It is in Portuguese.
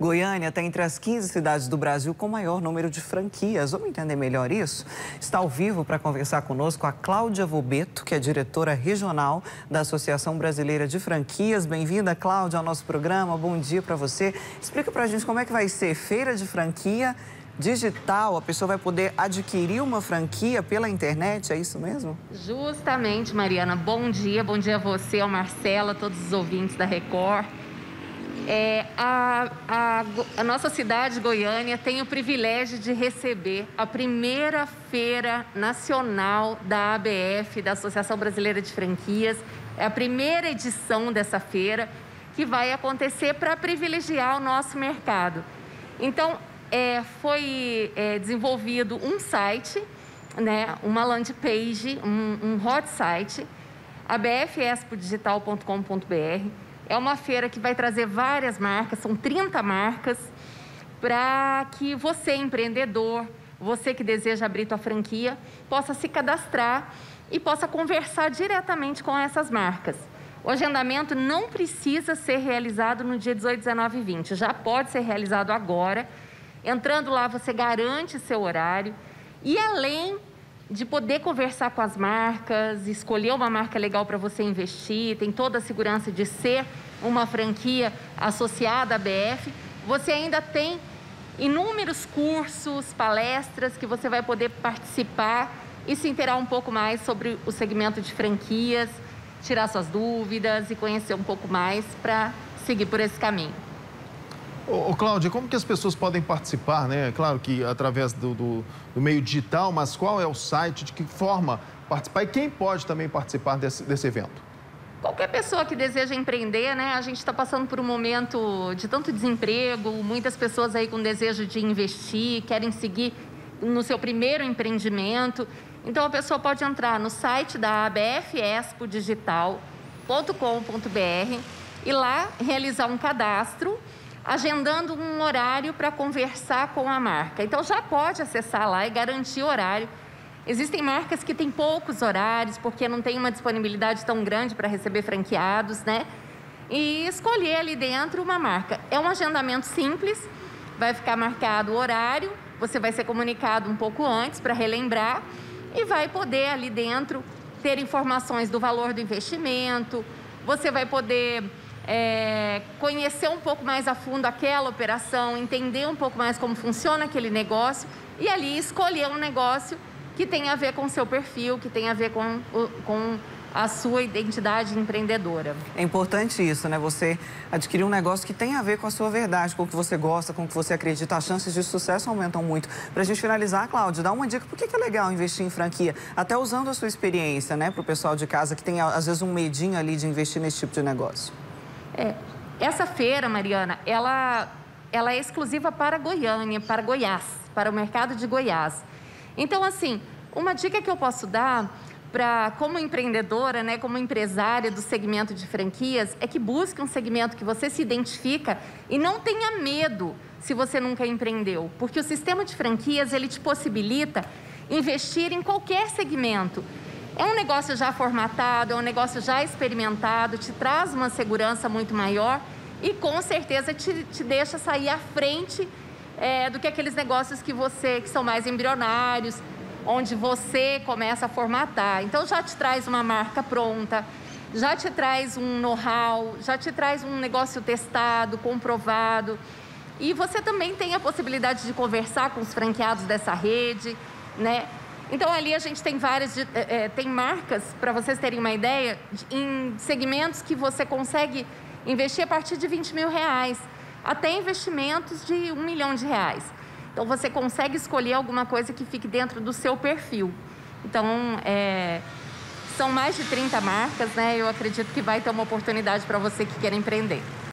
Goiânia está entre as 15 cidades do Brasil com maior número de franquias. Vamos entender melhor isso? Está ao vivo para conversar conosco a Cláudia Vobeto, que é diretora regional da Associação Brasileira de Franquias. Bem-vinda, Cláudia, ao nosso programa. Bom dia para você. Explica para a gente como é que vai ser feira de franquia digital. A pessoa vai poder adquirir uma franquia pela internet, é isso mesmo? Justamente, Mariana. Bom dia. Bom dia a você, ao Marcelo, a todos os ouvintes da Record. A nossa cidade, Goiânia, tem o privilégio de receber a primeira feira nacional da ABF, da Associação Brasileira de Franquias. É a primeira edição dessa feira que vai acontecer para privilegiar o nosso mercado. Então, foi desenvolvido um site, né, uma landing page, um hot site, abfsdigital.com.br. É uma feira que vai trazer várias marcas, são 30 marcas, para que você, empreendedor, você que deseja abrir sua franquia, possa se cadastrar e possa conversar diretamente com essas marcas. O agendamento não precisa ser realizado no dia 18, 19 e 20, já pode ser realizado agora. Entrando lá, você garante seu horário e, além de poder conversar com as marcas, escolher uma marca legal para você investir, tem toda a segurança de ser uma franquia associada à ABF, você ainda tem inúmeros cursos, palestras que você vai poder participar e se inteirar um pouco mais sobre o segmento de franquias, tirar suas dúvidas e conhecer um pouco mais para seguir por esse caminho. Ô, Cláudia, como que as pessoas podem participar, né? Claro que através do meio digital, mas qual é o site, de que forma participar e quem pode também participar desse evento? Qualquer pessoa que deseja empreender, né? A gente está passando por um momento de tanto desemprego, muitas pessoas aí com desejo de investir, querem seguir no seu primeiro empreendimento. Então, a pessoa pode entrar no site da ABF Expo digital.com.br e lá realizar um cadastro, agendando um horário para conversar com a marca. Então, já pode acessar lá e garantir horário. Existem marcas que têm poucos horários, porque não tem uma disponibilidade tão grande para receber franqueados, né? E escolher ali dentro uma marca. É um agendamento simples, vai ficar marcado o horário, você vai ser comunicado um pouco antes para relembrar e vai poder ali dentro ter informações do valor do investimento, você vai poder conhecer um pouco mais a fundo aquela operação, entender um pouco mais como funciona aquele negócio e ali escolher um negócio que tenha a ver com o seu perfil, que tenha a ver com a sua identidade empreendedora. É importante isso, né? Você adquirir um negócio que tem a ver com a sua verdade, com o que você gosta, com o que você acredita. As chances de sucesso aumentam muito. Para a gente finalizar, Cláudia, dá uma dica. Por que é legal investir em franquia? Até usando a sua experiência, né? Para o pessoal de casa que tem, às vezes, um medinho ali de investir nesse tipo de negócio. Essa feira, Mariana, ela é exclusiva para Goiânia, para Goiás, para o mercado de Goiás. Então, assim, uma dica que eu posso dar para, como empreendedora, né, como empresária do segmento de franquias, é que busque um segmento que você se identifica e não tenha medo se você nunca empreendeu. Porque o sistema de franquias, ele te possibilita investir em qualquer segmento. É um negócio já formatado, é um negócio já experimentado, te traz uma segurança muito maior e, com certeza, te deixa sair à frente do que aqueles negócios que são mais embrionários, onde você começa a formatar. Então, já te traz uma marca pronta, já te traz um know-how, já te traz um negócio testado, comprovado. E você também tem a possibilidade de conversar com os franqueados dessa rede, né? Então, ali a gente tem tem marcas, para vocês terem uma ideia, em segmentos que você consegue investir a partir de R$20 mil, até investimentos de R$1 milhão. Então, você consegue escolher alguma coisa que fique dentro do seu perfil. Então, são mais de 30 marcas, né? Eu acredito que vai ter uma oportunidade para você que quer empreender.